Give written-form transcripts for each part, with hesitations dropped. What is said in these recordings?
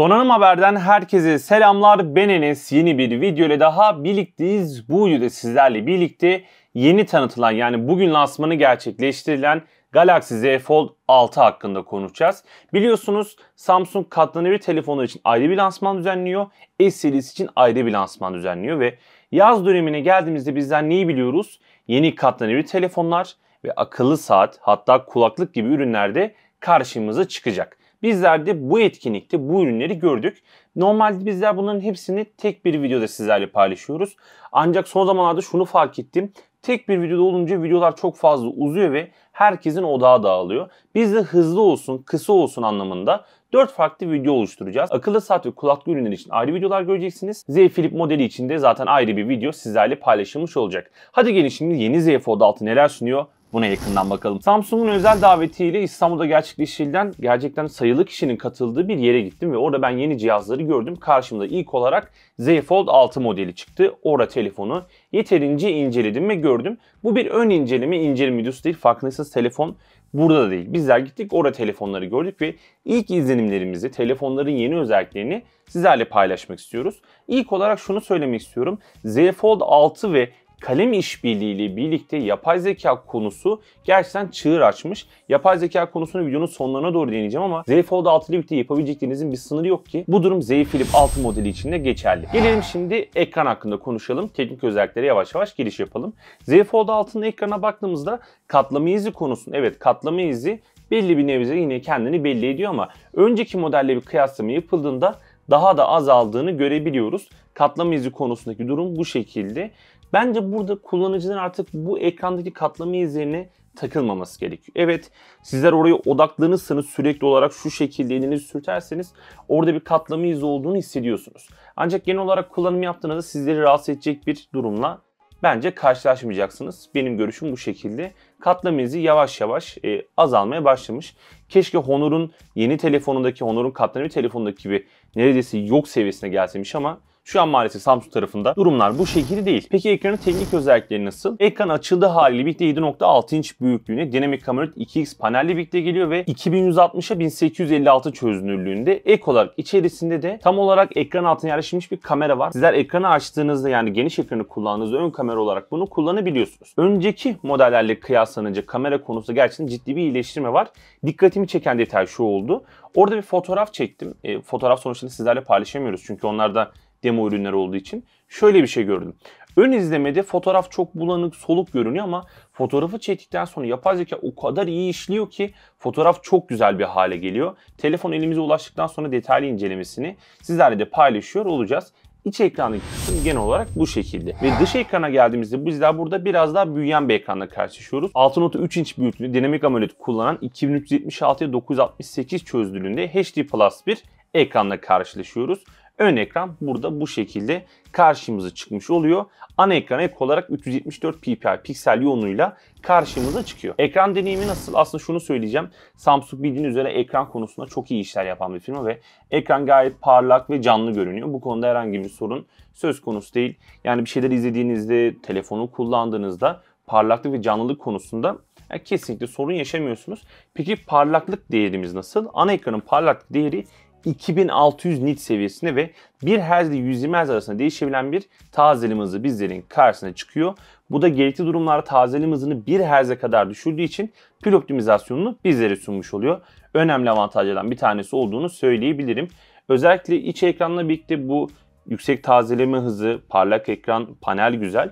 Donanım Haber'den herkese selamlar. Ben Enes. Yeni bir video ile daha birlikteyiz. Bu videoda sizlerle birlikte yeni tanıtılan, yani bugün lansmanı gerçekleştirilen Galaxy Z Fold 6 hakkında konuşacağız. Biliyorsunuz Samsung katlanabilir telefonlar için ayrı bir lansman düzenliyor. S serisi için ayrı bir lansman düzenliyor ve yaz dönemine geldiğimizde bizler neyi biliyoruz? Yeni katlanabilir telefonlar ve akıllı saat, hatta kulaklık gibi ürünlerde karşımıza çıkacak. Bizler de bu etkinlikte bu ürünleri gördük. Normalde bizler bunların hepsini tek bir videoda sizlerle paylaşıyoruz. Ancak son zamanlarda şunu fark ettim. Tek bir videoda olunca videolar çok fazla uzuyor ve herkesin odağı dağılıyor. Biz de hızlı olsun, kısa olsun anlamında 4 farklı video oluşturacağız. Akıllı saat ve kulaklık ürünleri için ayrı videolar göreceksiniz. Z Flip modeli için de zaten ayrı bir video sizlerle paylaşılmış olacak. Hadi gelin şimdi yeni Z Fold 6 neler sunuyor? Buna yakından bakalım. Samsung'un özel davetiyle İstanbul'da gerçekleştirilen, gerçekten sayılı kişinin katıldığı bir yere gittim ve orada ben yeni cihazları gördüm. Karşımda ilk olarak Z Fold 6 modeli çıktı. Orada telefonu yeterince inceledim ve gördüm. Bu bir ön inceleme videosu değil. Farkındaysanız telefon burada da değil. Bizler gittik, orada telefonları gördük ve ilk izlenimlerimizi, telefonların yeni özelliklerini sizlerle paylaşmak istiyoruz. İlk olarak şunu söylemek istiyorum. Z Fold 6 ve kalem işbirliğiyle birlikte yapay zeka konusu gerçekten çığır açmış. Yapay zeka konusunu videonun sonlarına doğru değineceğim ama Z Fold 6 ile birlikte yapabileceklerinizin bir sınırı yok ki. Bu durum Z Flip 6 modeli için de geçerli. Gelelim şimdi ekran hakkında konuşalım. Teknik özelliklere yavaş yavaş giriş yapalım. Z Fold 6'nın ekranına baktığımızda katlama izi konusunda, evet katlama izi belli bir nebze yine kendini belli ediyor ama önceki modelle bir kıyaslama yapıldığında daha da azaldığını görebiliyoruz. Katlama izi konusundaki durum bu şekilde. Bence burada kullanıcıların artık bu ekrandaki katlama izlerine takılmaması gerekiyor. Evet, sizler oraya odaklanırsanız, sürekli olarak şu şekilde elinizi sürterseniz orada bir katlama izi olduğunu hissediyorsunuz. Ancak genel olarak kullanım yaptığınızda sizleri rahatsız edecek bir durumla bence karşılaşmayacaksınız. Benim görüşüm bu şekilde. Katlama izi yavaş yavaş azalmaya başlamış. Keşke Honor'un yeni telefonundaki, Honor'un katlanabilir telefonundaki gibi neredeyse yok seviyesine gelseymiş ama şu an maalesef Samsung tarafında durumlar bu şekilde değil. Peki ekranın teknik özellikleri nasıl? Ekran açıldığı haliyle birlikte 7.6 inç büyüklüğüne Dynamic AMOLED 2X panelle birlikte geliyor ve 2160'a 1856 çözünürlüğünde. Ek olarak içerisinde de tam olarak ekran altına yerleşmiş bir kamera var. Sizler ekranı açtığınızda, yani geniş ekranı kullandığınızda ön kamera olarak bunu kullanabiliyorsunuz. Önceki modellerle kıyaslanınca kamera konusunda gerçekten ciddi bir iyileştirme var. Dikkatimi çeken detay şu oldu. Orada bir fotoğraf çektim. Fotoğraf sonuçlarını sizlerle paylaşamıyoruz çünkü onlar da demo ürünler olduğu için. Şöyle bir şey gördüm. Ön izlemede fotoğraf çok bulanık, soluk görünüyor ama fotoğrafı çektikten sonra yapay zeka o kadar iyi işliyor ki fotoğraf çok güzel bir hale geliyor. Telefon elimize ulaştıktan sonra detaylı incelemesini sizlerle de paylaşıyor olacağız. İç ekrandaki kısım genel olarak bu şekilde. Ve dış ekrana geldiğimizde bizler burada biraz daha büyüyen bir ekranla karşılaşıyoruz. 6.3 inç büyüklüğünde Dynamic AMOLED kullanan 2376'ya 968 çözünürlüğünde HD Plus bir ekranla karşılaşıyoruz. Ön ekran burada bu şekilde karşımıza çıkmış oluyor. Ana ekran ek olarak 374 ppi piksel yoğunluğuyla karşımıza çıkıyor. Ekran deneyimi nasıl? Aslında şunu söyleyeceğim. Samsung bildiğiniz üzere ekran konusunda çok iyi işler yapan bir firma ve ekran gayet parlak ve canlı görünüyor. Bu konuda herhangi bir sorun söz konusu değil. Yani bir şeyler izlediğinizde, telefonu kullandığınızda parlaklık ve canlılık konusunda kesinlikle sorun yaşamıyorsunuz. Peki parlaklık değerimiz nasıl? Ana ekranın parlaklık değeri 2600 nit seviyesinde ve 1 Hz ile 120 Hz arasında değişebilen bir tazeleme hızı bizlerin karşısına çıkıyor. Bu da gerekli durumlarda tazeleme hızını 1 Hz'e kadar düşürdüğü için pil optimizasyonunu bizlere sunmuş oluyor. Önemli avantajlardan bir tanesi olduğunu söyleyebilirim. Özellikle iç ekranla birlikte bu yüksek tazeleme hızı, parlak ekran, panel güzel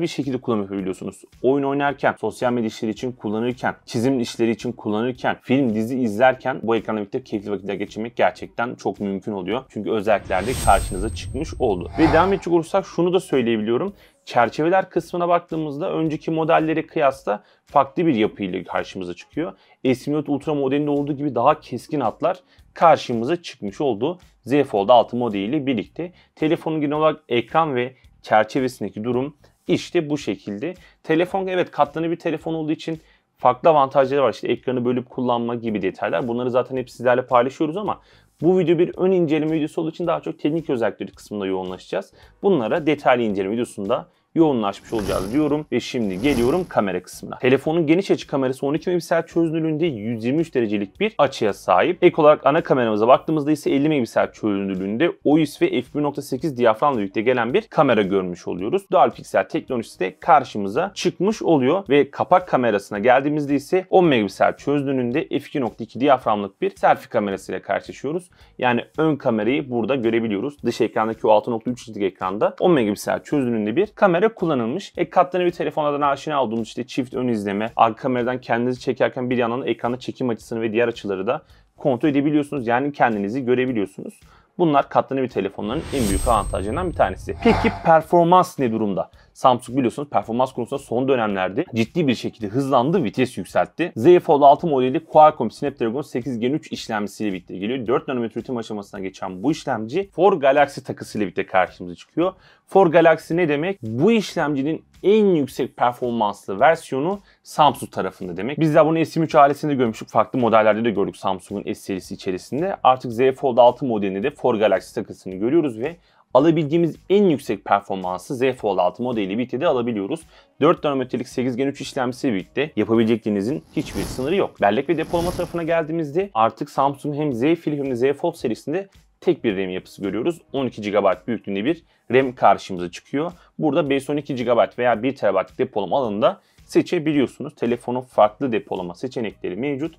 bir şekilde kullanabiliyorsunuz. Oyun oynarken, sosyal medya işleri için kullanırken, çizim işleri için kullanırken, film, dizi izlerken bu ekranla birlikte keyifli vakitler geçirmek gerçekten çok mümkün oluyor. Çünkü özelliklerde karşınıza çıkmış oldu. Ve devam edecek olursak şunu da söyleyebiliyorum. Çerçeveler kısmına baktığımızda önceki modellere kıyasla farklı bir yapıyla karşımıza çıkıyor. S24 Ultra modelinde olduğu gibi daha keskin hatlar karşımıza çıkmış oldu. Z Fold 6 modeliyle birlikte telefonun genel olarak ekran ve çerçevesindeki durum İşte bu şekilde. Telefon, evet katlanabilir bir telefon olduğu için farklı avantajları var. İşte ekranı bölüp kullanma gibi detaylar. Bunları zaten hep sizlerle paylaşıyoruz ama bu video bir ön inceleme videosu olduğu için daha çok teknik özellikleri kısmında yoğunlaşacağız. Bunlara detaylı inceleme videosunda yoğunlaşmış olacağız diyorum ve şimdi geliyorum kamera kısmına. Telefonun geniş açı kamerası 12 megapiksel çözünürlüğünde 123 derecelik bir açıya sahip. Ek olarak ana kameramıza baktığımızda ise 50 megapiksel çözünürlüğünde OIS ve f1.8 diyaframla birlikte gelen bir kamera görmüş oluyoruz. Dual Pixel teknolojisi de karşımıza çıkmış oluyor ve kapak kamerasına geldiğimizde ise 10 megapiksel çözünürlüğünde f2.2 diyaframlık bir selfie kamerasıyla karşılaşıyoruz. Yani ön kamerayı burada görebiliyoruz. Dış ekrandaki o 6.3'lük ekranda 10 megapiksel çözünürlüğünde bir kamera kullanılmış. Katlanabilir bir telefonlardan aşina olduğumuz işte çift ön izleme, arka kameradan kendinizi çekerken bir yandan ekranda çekim açısını ve diğer açıları da kontrol edebiliyorsunuz. Yani kendinizi görebiliyorsunuz. Bunlar katlanabilir bir telefonların en büyük avantajlarından bir tanesi. Peki performans ne durumda? Samsung biliyorsunuz performans konusunda son dönemlerde ciddi bir şekilde hızlandı, vites yükseltti. Z Fold 6 modeli Qualcomm Snapdragon 8 Gen 3 işlemcisiyle birlikte geliyor. 4 nanometre üretim aşamasına geçen bu işlemci 4Galaxy takısıyla birlikte karşımıza çıkıyor. 4Galaxy ne demek? Bu işlemcinin en yüksek performanslı versiyonu Samsung tarafında demek. Biz de bunu S23 ailesinde görmüştük. Farklı modellerde de gördük Samsung'un S serisi içerisinde. Artık Z Fold 6 modelinde de 4Galaxy takısını görüyoruz ve alabildiğimiz en yüksek performansı Z Fold 6 modeli birlikte de alabiliyoruz. 4 nanometrelik 8 Gen 3 işlemcisi birlikte yapabileceklerinizin hiçbir sınırı yok. Bellek ve depolama tarafına geldiğimizde artık Samsung hem Z Flip hem de Z Fold serisinde tek bir RAM yapısı görüyoruz. 12 GB büyüklüğünde bir RAM karşımıza çıkıyor. Burada 512 GB veya 1 TB depolama alanında seçebiliyorsunuz. Telefonun farklı depolama seçenekleri mevcut.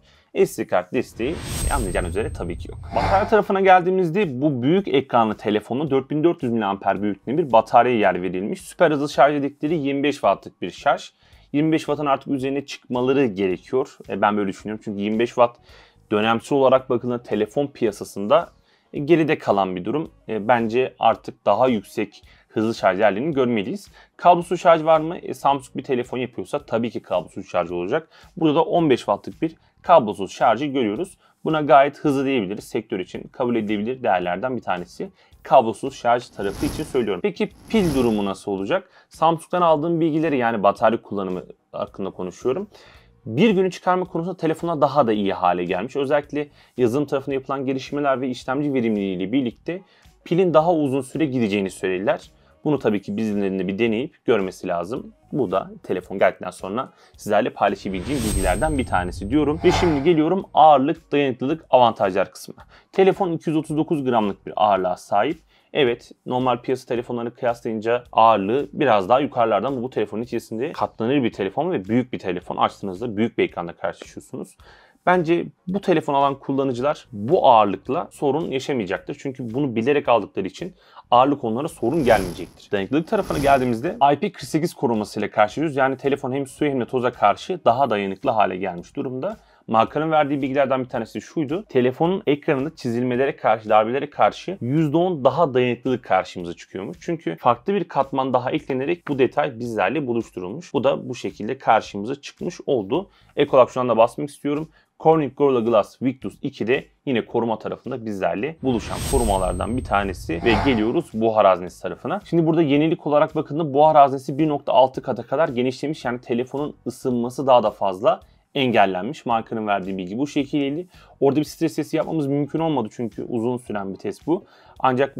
SD kart desteği anlayacağınız üzere tabii ki yok. Batarya tarafına geldiğimizde bu büyük ekranlı telefonun 4400 mAh büyüklüğünde bir bataryaya yer verilmiş. Süper hızlı şarj dedikleri 25 Watt'lık bir şarj. 25 Watt'ın artık üzerine çıkmaları gerekiyor. Ben böyle düşünüyorum çünkü 25 Watt dönemsel olarak bakıldığında telefon piyasasında geride kalan bir durum. Bence artık daha yüksek hızlı şarj yerlerini görmeliyiz. Kablosuz şarj var mı? Samsung bir telefon yapıyorsa tabii ki kablosuz şarj olacak. Burada da 15 Watt'lık bir kablosuz şarjı görüyoruz. Buna gayet hızlı diyebiliriz. Sektör için kabul edilebilir değerlerden bir tanesi. Kablosuz şarj tarafı için söylüyorum. Peki pil durumu nasıl olacak? Samsung'dan aldığım bilgileri, yani batarya kullanımı hakkında konuşuyorum. Bir günü çıkarma konusunda telefonlar daha da iyi hale gelmiş. Özellikle yazılım tarafında yapılan gelişmeler ve işlemci verimliliği ile birlikte pilin daha uzun süre gideceğini söylediler. Bunu tabii ki bizimlerinde bir deneyip görmesi lazım. Bu da telefon geldikten sonra sizlerle paylaşabileceğim bilgilerden bir tanesi diyorum. Ve şimdi geliyorum ağırlık, dayanıklılık, avantajlar kısmına. Telefon 239 gramlık bir ağırlığa sahip. Evet, normal piyasa telefonlarını kıyaslayınca ağırlığı biraz daha yukarılardan, ama bu telefonun içerisinde katlanır bir telefon ve büyük bir telefon. Açtığınızda büyük bir ekranda karşılaşıyorsunuz. Bence bu telefon alan kullanıcılar bu ağırlıkla sorun yaşamayacaktır. Çünkü bunu bilerek aldıkları için ağırlık onlara sorun gelmeyecektir. Dayanıklılık tarafına geldiğimizde IP48 korumasıyla karşılıyoruz. Yani telefon hem suya hem de toza karşı daha dayanıklı hale gelmiş durumda. Markanın verdiği bilgilerden bir tanesi şuydu. Telefonun ekranında çizilmelere karşı, darbelere karşı %10 daha dayanıklılık karşımıza çıkıyormuş. Çünkü farklı bir katman daha eklenerek bu detay bizlerle buluşturulmuş. Bu da bu şekilde karşımıza çıkmış oldu. Ek olarak şu anda basmak istiyorum. Corning Gorilla Glass Victus 2 de yine koruma tarafında bizlerle buluşan korumalardan bir tanesi ve geliyoruz buhar haznesi tarafına. Şimdi burada yenilik olarak bakıldığında buhar haznesi 1.6 kata kadar genişlemiş. Yani telefonun ısınması daha da fazla engellenmiş. Markanın verdiği bilgi bu şekilde. Orada bir stres testi yapmamız mümkün olmadı çünkü uzun süren bir test bu. Ancak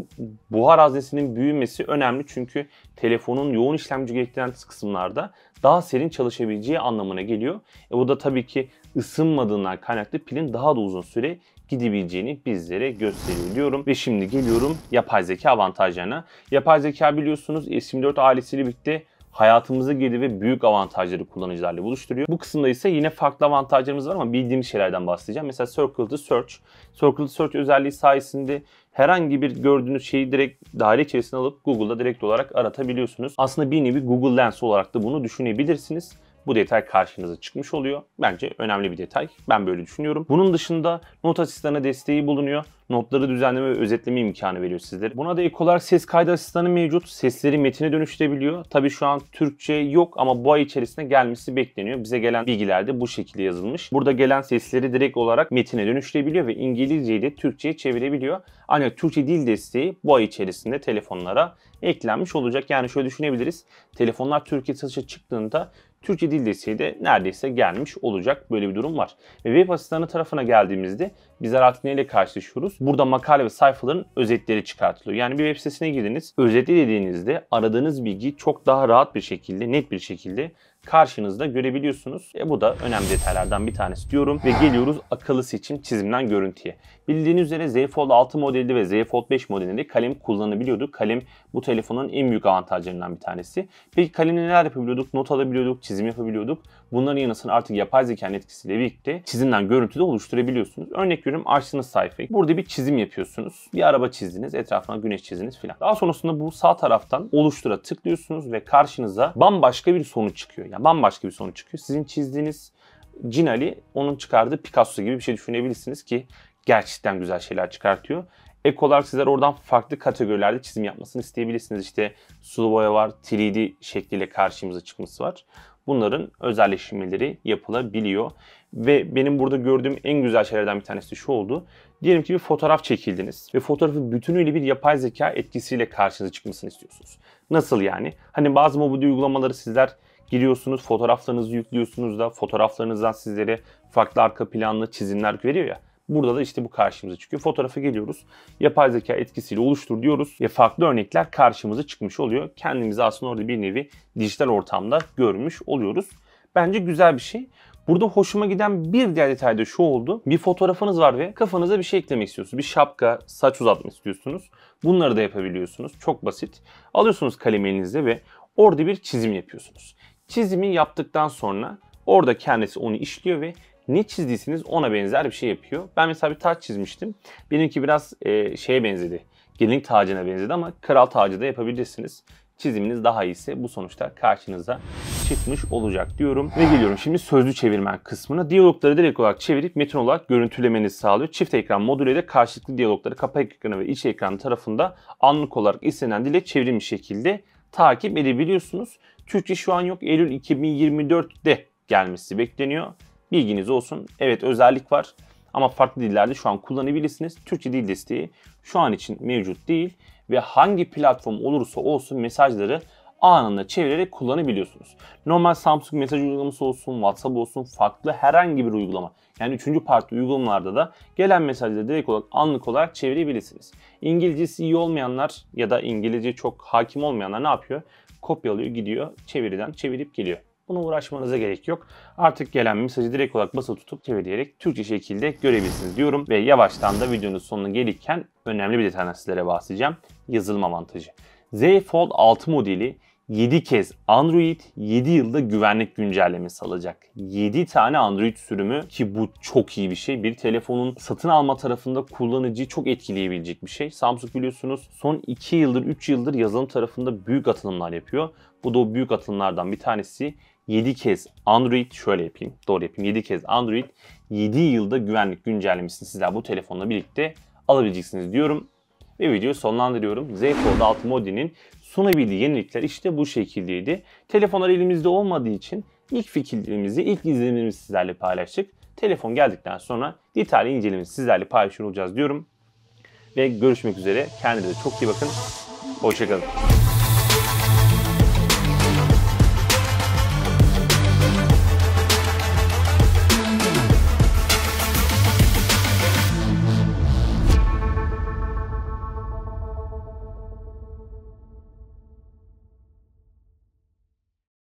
buhar haznesinin büyümesi önemli çünkü telefonun yoğun işlemci gerektiren kısımlarda daha serin çalışabileceği anlamına geliyor. Bu da tabii ki ısınmadığından kaynaklı pilin daha da uzun süre gidebileceğini bizlere gösteriyor diyorum. Ve şimdi geliyorum yapay zeka avantajlarına. Yapay zeka biliyorsunuz S24 ailesiyle birlikte hayatımıza girdi ve büyük avantajları kullanıcılarla buluşturuyor. Bu kısımda ise yine farklı avantajlarımız var ama bildiğimiz şeylerden bahsedeceğim. Mesela Circle to Search. Circle to Search özelliği sayesinde herhangi bir gördüğünüz şeyi direkt daire içerisine alıp Google'da direkt olarak aratabiliyorsunuz. Aslında bir nevi Google Lens olarak da bunu düşünebilirsiniz. Bu detay karşınıza çıkmış oluyor. Bence önemli bir detay. Ben böyle düşünüyorum. Bunun dışında not asistanı desteği bulunuyor. Notları düzenleme ve özetleme imkanı veriyor sizlere. Buna da ek olarak ses kaydı asistanı mevcut. Sesleri metine dönüştürebiliyor. Tabii şu an Türkçe yok ama bu ay içerisinde gelmesi bekleniyor. Bize gelen bilgiler de bu şekilde yazılmış. Burada gelen sesleri direkt olarak metine dönüştürebiliyor ve İngilizceyi de Türkçe'ye çevirebiliyor. Ancak Türkçe dil desteği bu ay içerisinde telefonlara eklenmiş olacak. Yani şöyle düşünebiliriz. Telefonlar Türkiye satışa çıktığında Türkçe dil desteği de neredeyse gelmiş olacak. Böyle bir durum var. Ve web asistanı tarafına geldiğimizde bizler artık neyle karşılaşıyoruz? Burada makale ve sayfaların özetleri çıkartılıyor. Yani bir web sitesine girdiniz, özeti dediğinizde aradığınız bilgiyi çok daha rahat bir şekilde, net bir şekilde karşınızda görebiliyorsunuz. Bu da önemli detaylardan bir tanesi diyorum. Ve geliyoruz akıllı seçim çizimden görüntüye. Bildiğiniz üzere Z Fold 6 modeli ve Z Fold 5 modelinde kalem kullanabiliyorduk. Kalem bu telefonun en büyük avantajlarından bir tanesi. Peki kalemle neler yapabiliyorduk? Not alabiliyorduk, çizim yapabiliyorduk. Bunların yanı sıra artık yapay zekanın etkisiyle birlikte çizimden görüntü de oluşturabiliyorsunuz. Örnek veriyorum, açtığınız sayfayı. Burada bir çizim yapıyorsunuz. Bir araba çizdiniz, etrafına güneş çizdiniz filan. Daha sonrasında bu sağ taraftan oluştura tıklıyorsunuz ve karşınıza bambaşka bir sonuç çıkıyor. Yani bambaşka bir sonuç çıkıyor. Sizin çizdiğiniz Cinali, onun çıkardığı Picasso gibi bir şey düşünebilirsiniz ki gerçekten güzel şeyler çıkartıyor. Ek olarak sizler oradan farklı kategorilerde çizim yapmasını isteyebilirsiniz. İşte sulu boya var, 3D şekliyle karşımıza çıkması var. Bunların özelleştirmeleri yapılabiliyor. Ve benim burada gördüğüm en güzel şeylerden bir tanesi şu oldu. Diyelim ki bir fotoğraf çekildiniz ve fotoğrafın bütünüyle bir yapay zeka etkisiyle karşınıza çıkmasını istiyorsunuz. Nasıl yani? Hani bazı mobil uygulamaları sizler giriyorsunuz, fotoğraflarınızı yüklüyorsunuz da fotoğraflarınızdan sizlere farklı arka planlı çizimler veriyor ya. Burada da işte bu karşımıza çıkıyor. Fotoğrafa geliyoruz. Yapay zeka etkisiyle oluştur diyoruz. Ve farklı örnekler karşımıza çıkmış oluyor. Kendimizi aslında orada bir nevi dijital ortamda görmüş oluyoruz. Bence güzel bir şey. Burada hoşuma giden bir diğer detay da şu oldu. Bir fotoğrafınız var ve kafanıza bir şey eklemek istiyorsunuz. Bir şapka, saç uzatmak istiyorsunuz. Bunları da yapabiliyorsunuz. Çok basit. Alıyorsunuz kalemi elinizde ve orada bir çizim yapıyorsunuz. Çizimi yaptıktan sonra orada kendisi onu işliyor ve ne çizdiyseniz ona benzer bir şey yapıyor. Ben mesela bir taç çizmiştim. Benimki biraz şeye benzedi. Gelinlik tacına benzedi ama kral tacı da yapabilirsiniz. Çiziminiz daha iyiyse bu sonuçta karşınıza çıkmış olacak diyorum. Ve geliyorum şimdi sözlü çevirmen kısmına. Diyalogları direkt olarak çevirip metin olarak görüntülemenizi sağlıyor. Çift ekran modülüyle karşılıklı diyalogları kapa ekranı ve iç ekran tarafında anlık olarak istenen dile çevrilmiş şekilde takip edebiliyorsunuz. Türkçe şu an yok. Eylül 2024'de gelmesi bekleniyor. Bilginiz olsun. Evet, özellik var ama farklı dillerde şu an kullanabilirsiniz. Türkçe dil desteği şu an için mevcut değil ve hangi platform olursa olsun mesajları anında çevirerek kullanabiliyorsunuz. Normal Samsung mesaj uygulaması olsun, WhatsApp olsun, farklı herhangi bir uygulama. Yani 3. parti uygulamalarda da gelen mesajları direkt olarak anlık olarak çevirebilirsiniz. İngilizcesi iyi olmayanlar ya da İngilizce çok hakim olmayanlar ne yapıyor? Kopyalıyor, gidiyor, çeviriden çevirip geliyor. Buna uğraşmanıza gerek yok. Artık gelen mesajı direkt olarak basılı tutup çevirerek Türkçe şekilde görebilirsiniz diyorum. Ve yavaştan da videonun sonuna gelirken önemli bir detaydan sizlere bahsedeceğim. Yazılım avantajı. Z Fold 6 modeli 7 kez Android, 7 yılda güvenlik güncellemesi alacak. 7 tane Android sürümü ki bu çok iyi bir şey. Bir telefonun satın alma tarafında kullanıcıyı çok etkileyebilecek bir şey. Samsung biliyorsunuz son 2 yıldır, 3 yıldır yazılım tarafında büyük atılımlar yapıyor. Bu da o büyük atılımlardan bir tanesi. 7 kez Android, şöyle yapayım, doğru yapayım. 7 kez Android, 7 yılda güvenlik güncellemesini sizler bu telefonla birlikte alabileceksiniz diyorum. Ve videoyu sonlandırıyorum. Z Fold 6 modelinin sunabildiği yenilikler işte bu şekildeydi. Telefonlar elimizde olmadığı için ilk fikirlerimizi, ilk izlenimlerimizi sizlerle paylaştık. Telefon geldikten sonra detaylı incelememizi sizlerle paylaşıyor olacağız diyorum. Ve görüşmek üzere. Kendinize çok iyi bakın. Hoşçakalın.